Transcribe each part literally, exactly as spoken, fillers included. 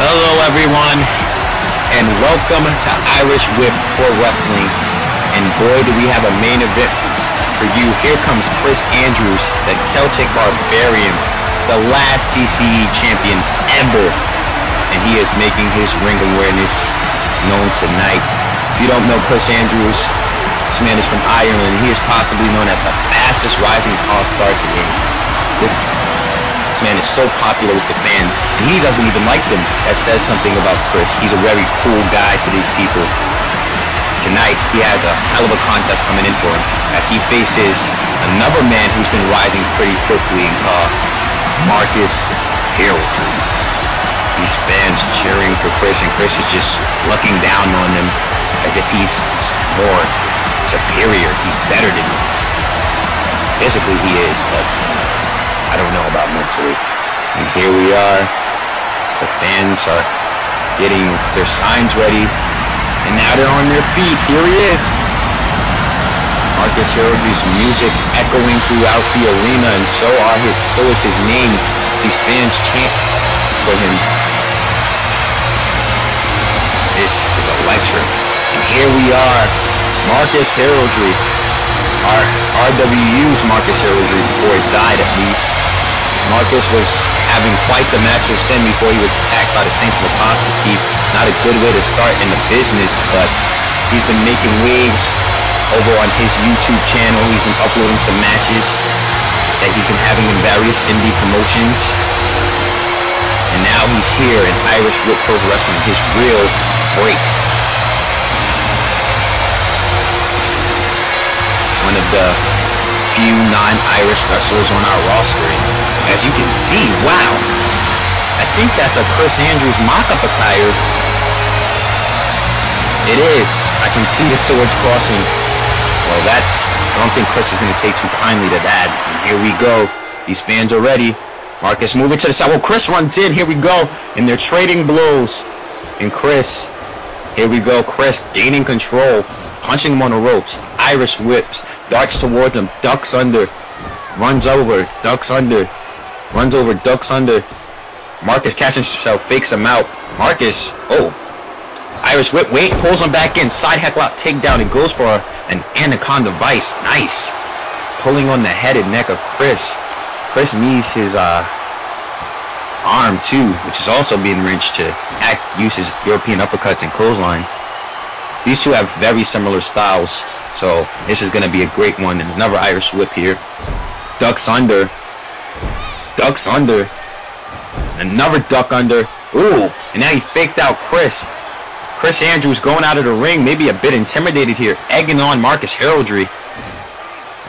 Hello everyone, and welcome to Irish Whip Wrestling, and boy do we have a main event for you. Here comes Chris Andrews, the Celtic Barbarian, the last C C E champion ever, and he is making his ring awareness known tonight. If you don't know Chris Andrews, this man is from Ireland. He is possibly known as the fastest rising tall star today. This This man is so popular with the fans, and he doesn't even like them. That says something about Chris. He's a very cool guy to these people. Tonight, he has a hell of a contest coming in for him, as he faces another man who's been rising pretty quickly and called Markus Heraldry. These fans cheering for Chris, and Chris is just looking down on them as if he's more superior. He's better than them. Physically, he is, but I don't know about mentally. And here we are. The fans are getting their signs ready. And now they're on their feet. Here he is. Markus Heraldry's music echoing throughout the arena, and so are his so is his name. These fans chant for him. This is electric. And here we are. Markus Heraldry. Our R W U's Markus Heraldry, before he died at least. Markus was having quite the match with Sin before he was attacked by the Saints of Apostasy. Not a good way to start in the business, but he's been making waves over on his YouTube channel. He's been uploading some matches that he's been having in various indie promotions. And now he's here in Irish Whip Wrestling, his real break. One of the few non-Irish wrestlers on our roster. And as you can see, wow, I think that's a Chris Andrews mock-up attire. It is. I can see the swords crossing. Well, that's, I don't think Chris is going to take too kindly to that. And here we go. These fans are ready. Markus moving to the side. Well, Chris runs in. Here we go. And they're trading blows. And Chris, here we go. Chris gaining control. Punching him on the ropes. Irish whips. Darts towards him. Ducks under. Runs over. Ducks under. Runs over. Ducks under. Markus catches himself. Fakes him out. Markus. Oh. Irish whip. Wait. Pulls him back in. Side heckle out. Takedown. And goes for an Anaconda Vice. Nice. Pulling on the head and neck of Chris. Chris needs his uh, arm too, which is also being wrenched to act, use his European uppercuts and clothesline. These two have very similar styles, so this is going to be a great one. And another Irish whip here. Ducks under. Ducks under. Another duck under. Ooh, and now he faked out Chris. Chris Andrews going out of the ring, maybe a bit intimidated here. Egging on Markus Heraldry.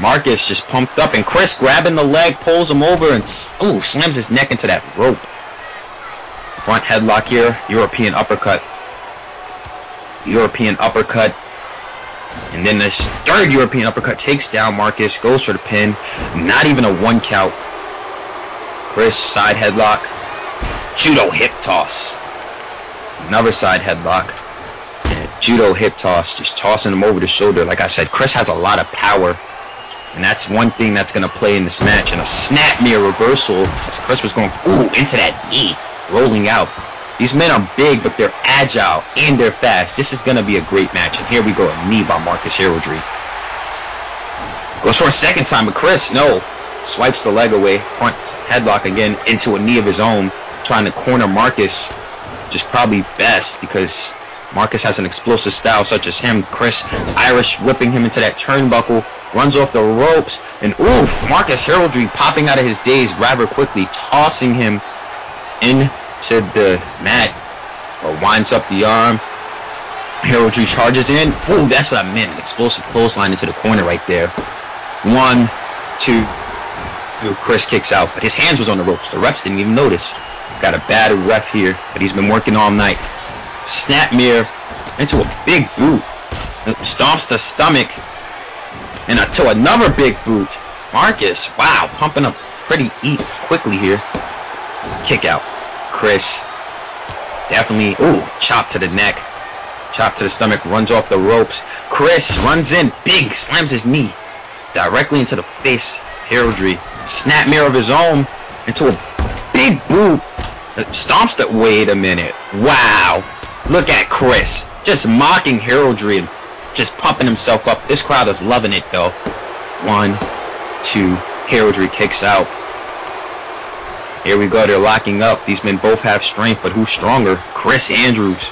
Markus just pumped up, and Chris grabbing the leg, pulls him over, and ooh, slams his neck into that rope. Front headlock here. European uppercut. European uppercut, and then this third European uppercut takes down Markus, goes for the pin. Not even a one count. Chris side headlock, judo hip toss, another side headlock, and a judo hip toss, just tossing him over the shoulder. Like I said, Chris has a lot of power, and that's one thing that's gonna play in this match. And a snap near reversal as Chris was going ooh into that knee, rolling out. These men are big, but they're agile, and they're fast. This is going to be a great match. And here we go, a knee by Markus Heraldry. Goes for a second time, but Chris, no. Swipes the leg away, front headlock again, into a knee of his own, trying to corner Markus, which is probably best, because Markus has an explosive style such as him. Chris, Irish, whipping him into that turnbuckle, runs off the ropes, and oof, Markus Heraldry popping out of his daze rather quickly, tossing him in to the mat, or winds up the arm. Heraldry charges in. Ooh, that's what I meant. An explosive clothesline into the corner right there. One, two. Ooh, Chris kicks out, but his hands was on the ropes. The refs didn't even notice. Got a bad ref here, but he's been working all night. Snap mirror into a big boot. Stomps the stomach, and to another big boot. Markus, wow, pumping up pretty eat quickly here. Kick out. Chris definitely, ooh, chop to the neck, chop to the stomach, runs off the ropes. Chris runs in big, slams his knee directly into the face. Heraldry, snap mirror of his own into a big boot. Stomps that, wait a minute. Wow. Look at Chris. Just mocking Heraldry and just pumping himself up. This crowd is loving it though. One, two, Heraldry kicks out. Here we go, they're locking up. These men both have strength, but who's stronger? Chris Andrews.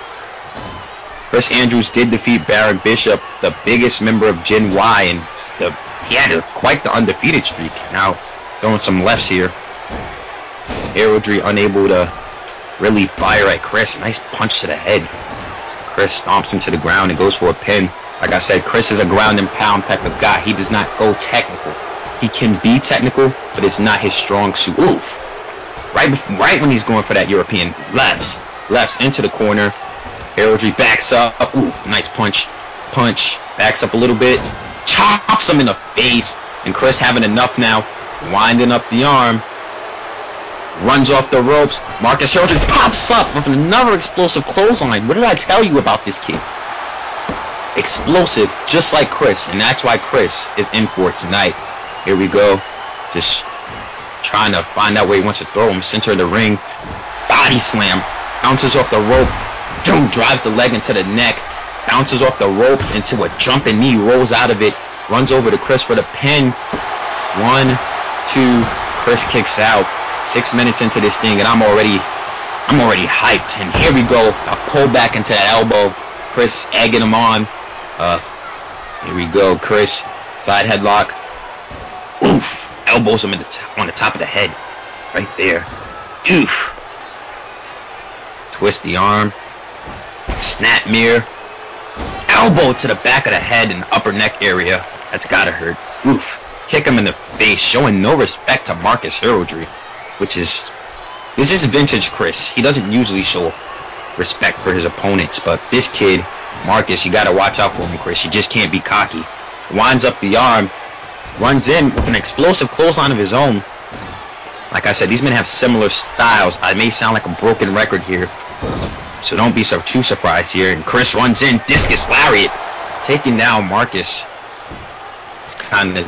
Chris Andrews did defeat Baron Bishop, the biggest member of Gen Y, and the, he had a, quite the undefeated streak. Now, throwing some lefts here. Heraldry unable to really fire at Chris. Nice punch to the head. Chris stomps him to the ground and goes for a pin. Like I said, Chris is a ground and pound type of guy. He does not go technical. He can be technical, but it's not his strong suit. Oof. Right, before, right when he's going for that European. Lefts. Lefts into the corner. Heraldry backs up. Oof. Nice punch. Punch. Backs up a little bit. Chops him in the face. And Chris having enough now. Winding up the arm. Runs off the ropes. Markus Heraldry pops up with another explosive clothesline. What did I tell you about this kid? Explosive, just like Chris, and that's why Chris is in for it tonight. Here we go, just trying to find out where he wants to throw him. Center of the ring, body slam, bounces off the rope, dude, drives the leg into the neck, bounces off the rope into a jumping knee, rolls out of it, runs over to Chris for the pin. One, two, Chris kicks out. Six minutes into this thing, and I'm already, I'm already hyped. And here we go. I pull back into that elbow. Chris egging him on. Uh, here we go. Chris side headlock. Oof! Elbows him in the t on the top of the head, right there. Oof! Twist the arm. Snap mirror. Elbow to the back of the head and the upper neck area. That's gotta hurt. Oof! Kick him in the face, showing no respect to Markus Heraldry. Which is, this is vintage Chris. He doesn't usually show respect for his opponents, but this kid, Markus, you gotta watch out for him, Chris. You just can't be cocky. Winds up the arm, runs in with an explosive clothesline of his own. Like I said, these men have similar styles. I may sound like a broken record here, so don't be so too surprised here. And Chris runs in, discus lariat, taking down Markus. He's kind of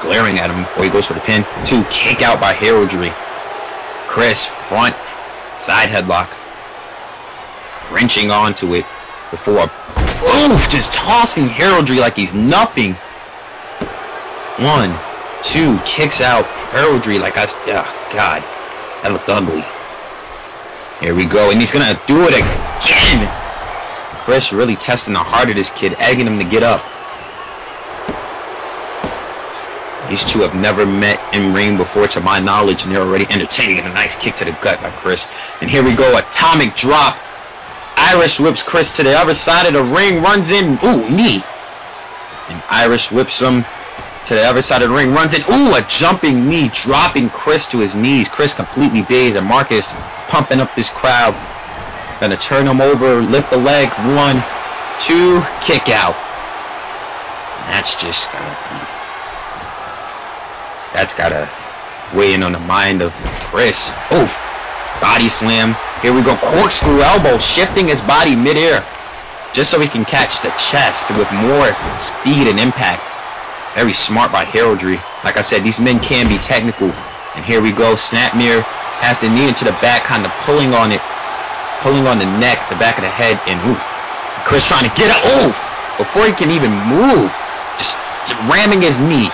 glaring at him. Oh, he goes for the pin. Two, kick out by Heraldry. Chris, front, side headlock, wrenching onto it before, oof, just tossing Heraldry like he's nothing. One, two, kicks out Heraldry like I, oh God, that looked ugly. Here we go, and he's gonna do it again. Chris really testing the heart of this kid, egging him to get up. These two have never met in ring before, to my knowledge, and they're already entertaining. And a nice kick to the gut by Chris. And here we go, atomic drop. Irish whips Chris to the other side of the ring, runs in. Ooh, knee. And Irish whips him to the other side of the ring, runs in. Ooh, a jumping knee, dropping Chris to his knees. Chris completely dazed, and Markus pumping up this crowd. Gonna turn him over, lift the leg. One, two, kick out. And that's just gonna be... that's gotta weigh in on the mind of Chris. Oof. Body slam. Here we go. Corkscrew elbow, shifting his body midair, just so he can catch the chest with more speed and impact. Very smart by Heraldry. Like I said, these men can be technical. And here we go. Snap mirror. Has the knee into the back, kind of pulling on it. Pulling on the neck, the back of the head, and oof. Chris trying to get up. Oof. Before he can even move. Just ramming his knee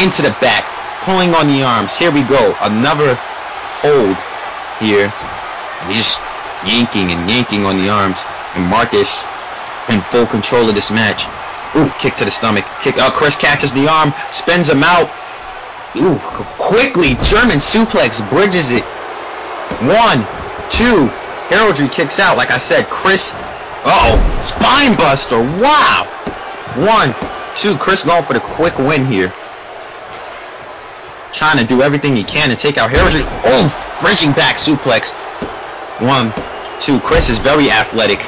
into the back. Pulling on the arms. Here we go. Another hold here. And he's just yanking and yanking on the arms. And Markus in full control of this match. Ooh, kick to the stomach. Kick. Uh, Chris catches the arm. Spins him out. Ooh, quickly. German suplex. Bridges it. One, two. Heraldry kicks out. Like I said, Chris. Uh-oh. Spine buster. Wow. One, two. Chris going for the quick win here. Trying to do everything he can to take out Heraldry. Oof! Bridging back suplex. One, two. Chris is very athletic.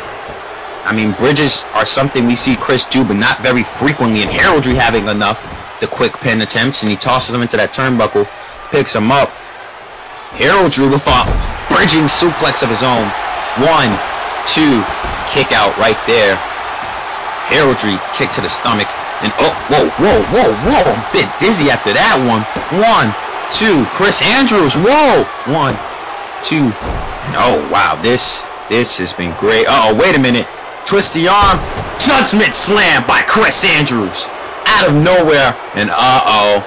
I mean, bridges are something we see Chris do, but not very frequently. And Heraldry having enough, the quick pin attempts, and he tosses him into that turnbuckle, picks him up. Heraldry with a bridging suplex of his own. One, two. Kick out right there. Heraldry kick to the stomach. And oh, whoa, whoa, whoa, whoa, I'm a bit dizzy after that one. One, two, Chris Andrews, whoa. One, two. And oh wow, this this has been great. Uh oh, wait a minute. Twist the arm. Judgment slam by Chris Andrews. Out of nowhere. And uh oh.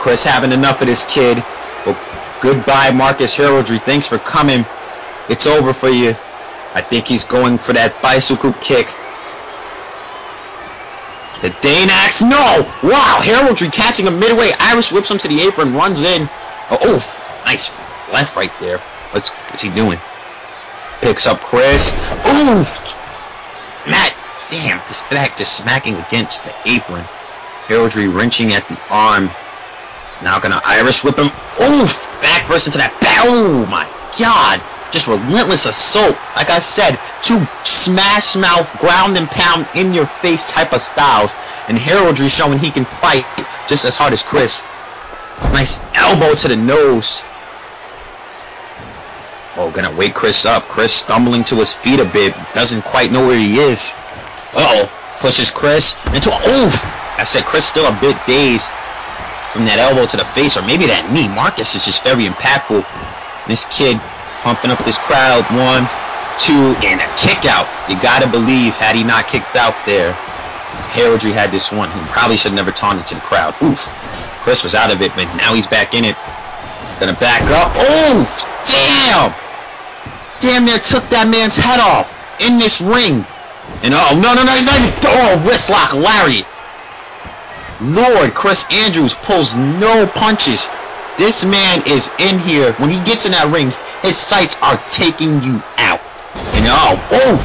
Chris having enough of this kid. Well, goodbye, Markus Heraldry. Thanks for coming. It's over for you. I think he's going for that bicycle kick. The Dane Axe, no! Wow, Heraldry catching him midway. Irish whips him to the apron, runs in. Oh, oof, nice left right there. What's, what's he doing? Picks up Chris. Oof! Matt, damn, this back just smacking against the apron. Heraldry wrenching at the arm. Now gonna Irish whip him. Oof! Back first into that. Oh my god! Just relentless assault. Like I said, two smash mouth, ground and pound, in your face type of styles. And Heraldry showing he can fight just as hard as Chris. Nice elbow to the nose. Oh, gonna wake Chris up. Chris stumbling to his feet a bit. Doesn't quite know where he is. Uh oh. Pushes Chris into a. Oof! I said Chris still a bit dazed from that elbow to the face, or maybe that knee. Markus is just very impactful. This kid. Pumping up this crowd. One, two, and a kick out. You gotta believe, had he not kicked out there, Heraldry had this one. He probably should never taunted to the crowd. Oof. Chris was out of it, but now he's back in it. Gonna back up. Oof! Damn! Damn near took that man's head off in this ring. And uh oh, no, no, no, he's not even. Oh, wrist lock, Larry. Lord, Chris Andrews pulls no punches. This man is in here. When he gets in that ring, his sights are taking you out. And oh, oof!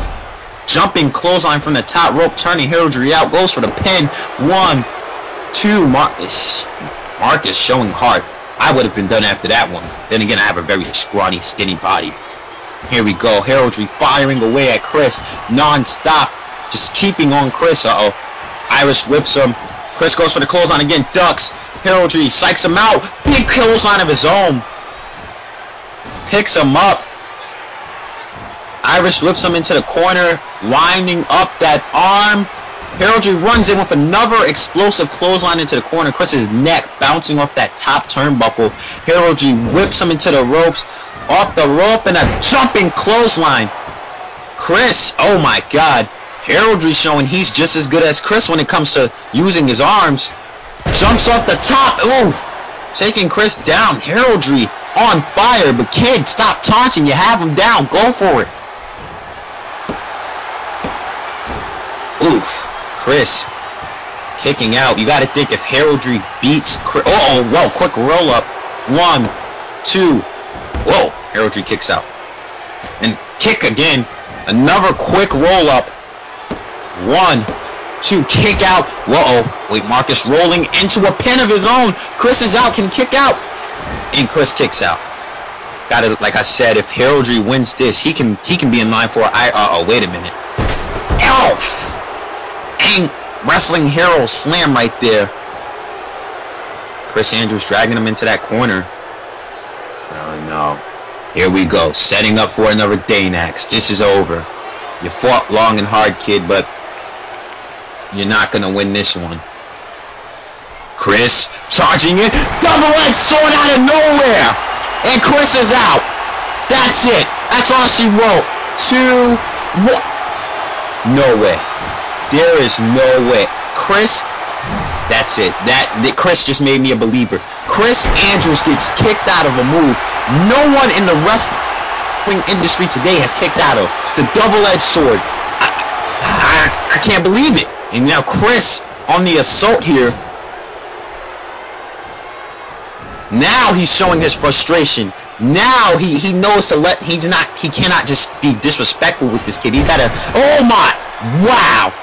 Jumping clothesline from the top rope, turning Heraldry out, goes for the pin. One, two, Markus. Markus showing heart. I would have been done after that one. Then again, I have a very scrawny, skinny body. Here we go. Heraldry firing away at Chris non-stop. Just keeping on Chris. Uh-oh. Irish whips him. Chris goes for the clothesline again. Ducks. Heraldry psychs him out. Big clothesline of his own. Picks him up. Irish whips him into the corner. Winding up that arm. Heraldry runs in with another explosive clothesline into the corner. Chris's neck bouncing off that top turnbuckle. Heraldry whips him into the ropes. Off the rope and a jumping clothesline. Chris, oh my god. Heraldry showing he's just as good as Chris when it comes to using his arms. Jumps off the top. Oof. Taking Chris down. Heraldry on fire. But kid, stop taunting. You have him down. Go for it. Oof. Chris kicking out. You got to think if Heraldry beats Chris. Uh oh, well, quick roll up. One, two. Whoa. Heraldry kicks out. And kick again. Another quick roll up. One, two, kick out. Whoa, wait, Markus rolling into a pin of his own. Chris is out, can kick out. And Chris kicks out. Got it, like I said, if Heraldry wins this, he can he can be in line for I uh oh, wait a minute. Elf! Ain't wrestling hero slam right there. Chris Andrews dragging him into that corner. Oh no. Here we go. Setting up for another Dane Axe. This is over. You fought long and hard, kid, but you're not going to win this one. Chris charging it. Double-edged sword out of nowhere. And Chris is out. That's it. That's all she wrote. Two. One. No way. There is no way. Chris. That's it. That, that Chris just made me a believer. Chris Andrews gets kicked out of a move no one in the wrestling industry today has kicked out of. The double-edged sword. I, I, I can't believe it. And now Chris on the assault here. Now he's showing his frustration. Now he he knows to let. He's not. He cannot just be disrespectful with this kid. He's got to. Oh my! Wow!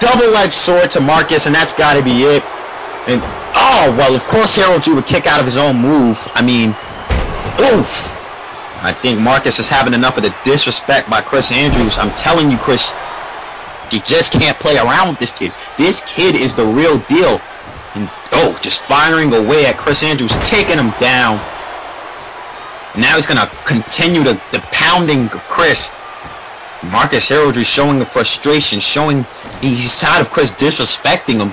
Double-edged sword to Markus, and that's got to be it. And oh well, of course Heraldry would kick out of his own move. I mean, oof! I think Markus is having enough of the disrespect by Chris Andrews. I'm telling you, Chris. You just can't play around with this kid. This kid is the real deal. And oh, just firing away at Chris Andrews, taking him down. Now he's gonna continue the, the pounding of Chris. Markus Heraldry showing the frustration, showing he's tired of Chris disrespecting him.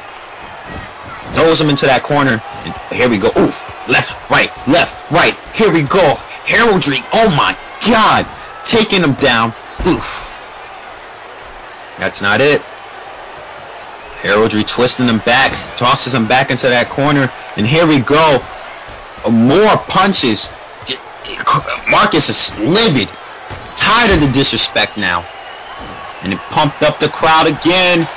Throws him into that corner. And here we go. Oof. Left, right, left, right. Here we go. Heraldry, oh my god, taking him down. Oof. That's not it. Heraldry twisting him back, tosses him back into that corner, and here we go. More punches. Markus is livid, tired of the disrespect now. And it pumped up the crowd again.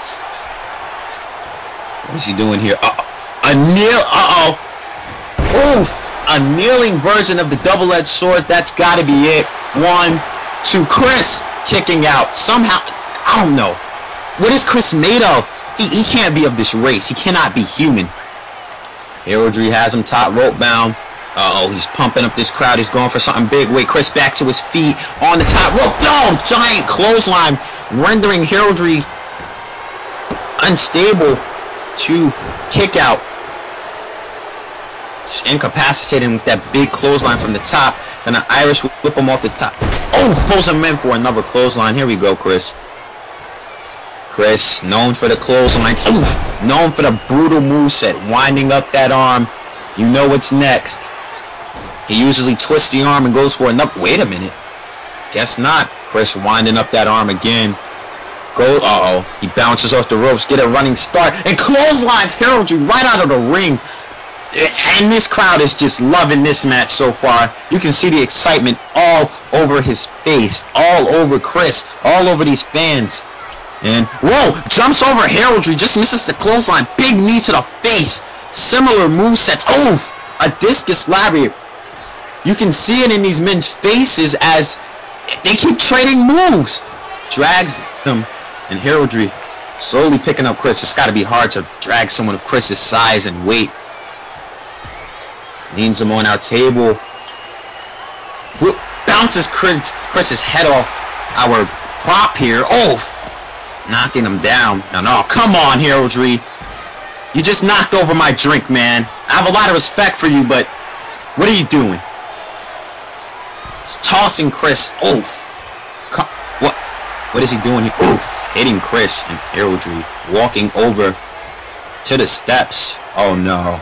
What is he doing here? Uh-oh. A kneel, uh-oh. Oof. A kneeling version of the double-edged sword. That's got to be it. One, two. Chris kicking out. Somehow, I don't know. What is Chris made of? He, he can't be of this race. He cannot be human. Heraldry has him top rope bound. Uh-oh, he's pumping up this crowd. He's going for something big. Wait, Chris back to his feet on the top rope. Boom! Giant clothesline, rendering Heraldry unstable to kick out. Just incapacitated him with that big clothesline from the top. And the Irish whip him off the top. Oh, pulls him in for another clothesline. Here we go, Chris. Chris, known for the clotheslines. Oof, known for the brutal moveset. Winding up that arm. You know what's next. He usually twists the arm and goes for another. Wait a minute. Guess not. Chris winding up that arm again. Go. Uh-oh. He bounces off the ropes. Get a running start. And clotheslines Heraldry right out of the ring. And this crowd is just loving this match so far. You can see the excitement all over his face. All over Chris. All over these fans. And, whoa! Jumps over Heraldry. Just misses the clothesline. Big knee to the face. Similar movesets. Oof! A discus lariat. You can see it in these men's faces as they keep trading moves. Drags them, and Heraldry slowly picking up Chris. It's got to be hard to drag someone of Chris's size and weight. Leans him on our table. Bounces Chris, Chris's head off our prop here. Oh, knocking him down. And oh, come on, Heraldry. You just knocked over my drink, man. I have a lot of respect for you, but what are you doing? Tossing Chris. Oof. What? What is he doing here? Oof. Hitting Chris, and Heraldry walking over to the steps. Oh no.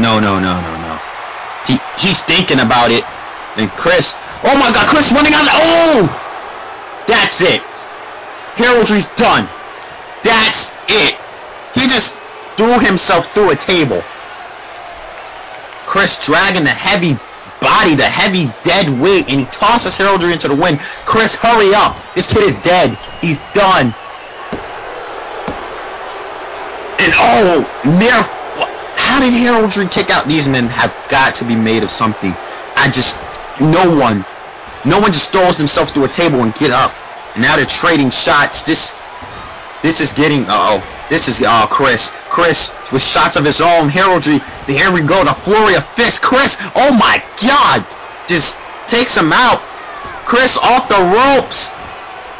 No, no, no, no, no. He he's thinking about it. And Chris. Oh my god, Chris running out. Oh! That's it. Heraldry's done. That's it. He just threw himself through a table. Chris dragging the heavy body, the heavy dead weight, and he tosses Heraldry into the wind. Chris, hurry up. This kid is dead. He's done. And oh, near. How did Heraldry kick out? These men have got to be made of something. I just, no one, no one just throws themselves through a table and get up. And now they're trading shots. This, this is getting. Uh oh. This is. Oh, Chris. Chris with shots of his own. Heraldry. Here we go. The flurry of fists. Chris. Oh my God. Just takes him out. Chris off the ropes.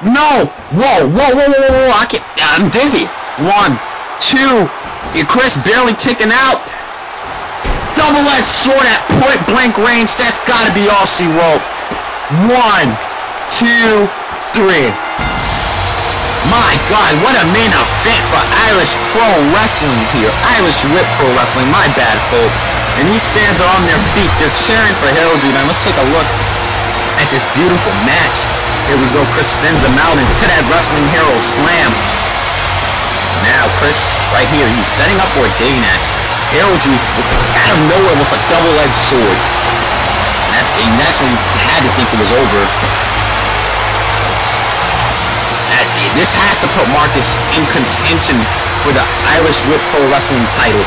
No. Whoa. Whoa. Whoa. Whoa. Whoa. Whoa. I can't. I'm dizzy. One, two. Chris barely kicking out. Double-edged sword at point-blank range. That's got to be all she wrote. One, two, three. My God, what a main event for Irish Pro Wrestling here. Irish Whip Pro Wrestling. My bad, folks. And these fans are on their feet. They're cheering for Heraldry. Now let's take a look at this beautiful match. Here we go. Chris spins him out into that Wrestling Hero Slam. Now Chris, right here, he's setting up for a Dane Axe. Heraldry out of nowhere with a double-edged sword. That, and that's when you had to think it was over. That, this has to put Markus in contention for the Irish Whip Pro Wrestling title.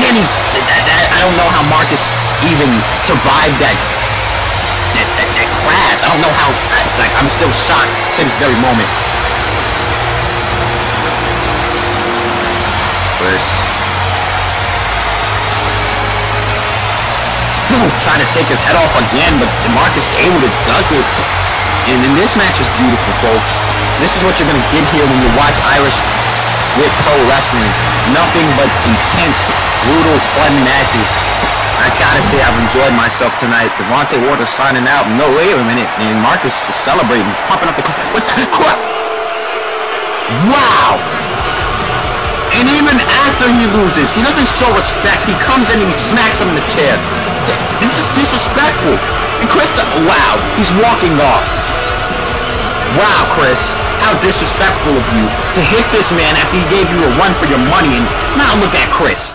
Then he's, I don't know how Markus even survived that, that, that, that crash. I don't know how, like, I'm still shocked to this very moment. Oof, trying to take his head off again, but Markus able to duck it. And then this match is beautiful, folks. This is what you're going to get here when you watch Irish Whip Pro Wrestling. Nothing but intense, brutal, fun matches. I gotta say, I've enjoyed myself tonight. Devontae Waters signing out. No, wait a minute. And Markus is celebrating, popping up the... What's that? Wow! And even after he loses, he doesn't show respect. He comes in and he smacks him in the chair. This is disrespectful. And Chris, wow, he's walking off. Wow, Chris, how disrespectful of you to hit this man after he gave you a run for your money, and now look at Chris.